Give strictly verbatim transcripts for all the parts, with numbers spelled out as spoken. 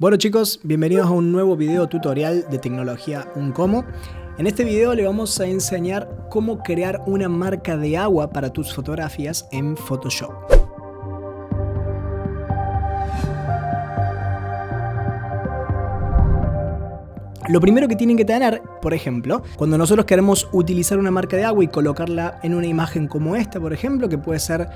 Bueno chicos, bienvenidos a un nuevo video tutorial de TecnologiaUncomo. En este video le vamos a enseñar cómo crear una marca de agua para tus fotografías en Photoshop. Lo primero que tienen que tener, por ejemplo, cuando nosotros queremos utilizar una marca de agua y colocarla en una imagen como esta, por ejemplo, que puede ser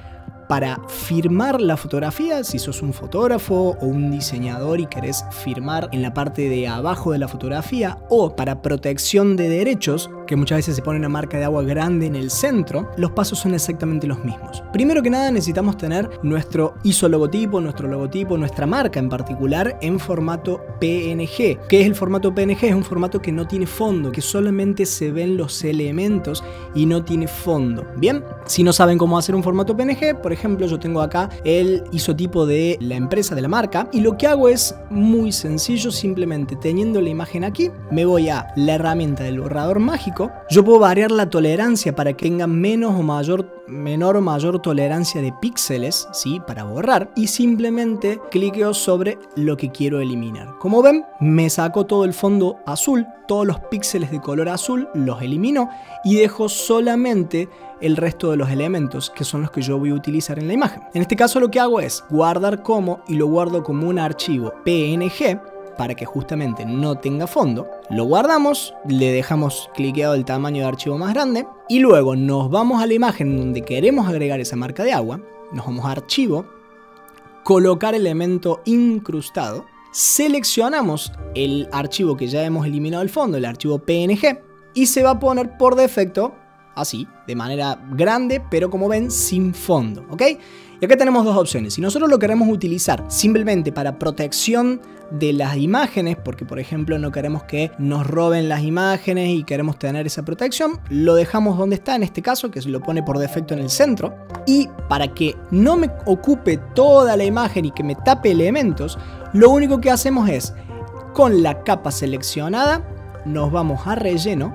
para firmar la fotografía, si sos un fotógrafo o un diseñador y querés firmar en la parte de abajo de la fotografía, o para protección de derechos, que muchas veces se pone una marca de agua grande en el centro, los pasos son exactamente los mismos. Primero que nada necesitamos tener nuestro isologotipo, nuestro logotipo, nuestra marca en particular en formato P N G. ¿Qué es el formato P N G? Es un formato que no tiene fondo, que solamente se ven los elementos y no tiene fondo. Bien, si no saben cómo hacer un formato P N G, por ejemplo, yo tengo acá el isotipo de la empresa, de la marca, y lo que hago es muy sencillo, simplemente teniendo la imagen aquí, me voy a la herramienta del borrador mágico. Yo puedo variar la tolerancia para que tenga menos o mayor, menor o mayor tolerancia de píxeles, ¿sí? Para borrar, y simplemente cliqueo sobre lo que quiero eliminar. Como ven, me sacó todo el fondo azul, todos los píxeles de color azul los elimino y dejo solamente el resto de los elementos, que son los que yo voy a utilizar en la imagen. En este caso lo que hago es guardar como, y lo guardo como un archivo P N G, para que justamente no tenga fondo. Lo guardamos, le dejamos cliqueado el tamaño de archivo más grande y luego nos vamos a la imagen donde queremos agregar esa marca de agua, nos vamos a archivo, colocar elemento incrustado, seleccionamos el archivo que ya hemos eliminado el fondo, el archivo P N G, y se va a poner por defecto así, de manera grande, pero como ven, sin fondo, ¿ok? Y acá tenemos dos opciones. Si nosotros lo queremos utilizar simplemente para protección de las imágenes, porque por ejemplo no queremos que nos roben las imágenes y queremos tener esa protección, lo dejamos donde está en este caso, que se lo pone por defecto en el centro. Y para que no me ocupe toda la imagen y que me tape elementos, lo único que hacemos es, con la capa seleccionada, nos vamos a relleno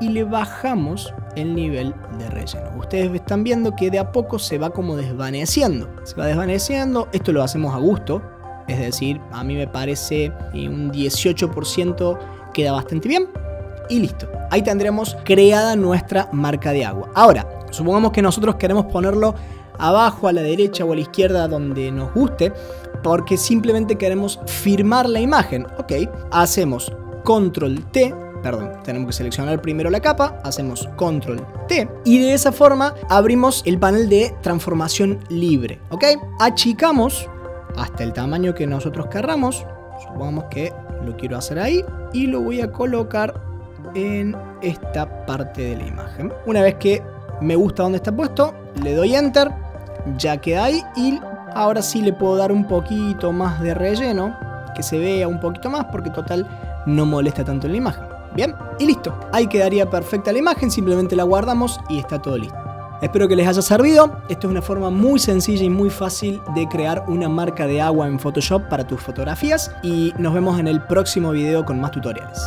y le bajamos el nivel de relleno. Ustedes están viendo que de a poco se va como desvaneciendo. Se va desvaneciendo, esto lo hacemos a gusto, es decir, a mí me parece un dieciocho por ciento queda bastante bien y listo. Ahí tendremos creada nuestra marca de agua. Ahora, supongamos que nosotros queremos ponerlo abajo, a la derecha o a la izquierda, donde nos guste, porque simplemente queremos firmar la imagen. Ok, hacemos control T, Perdón, tenemos que seleccionar primero la capa, hacemos control T y de esa forma abrimos el panel de transformación libre, ¿ok? Achicamos hasta el tamaño que nosotros querramos, supongamos que lo quiero hacer ahí y lo voy a colocar en esta parte de la imagen. Una vez que me gusta donde está puesto, le doy Enter, ya queda ahí y ahora sí le puedo dar un poquito más de relleno, que se vea un poquito más porque total no molesta tanto en la imagen. Bien, y listo. Ahí quedaría perfecta la imagen, simplemente la guardamos y está todo listo. Espero que les haya servido. Esto es una forma muy sencilla y muy fácil de crear una marca de agua en Photoshop para tus fotografías y nos vemos en el próximo video con más tutoriales.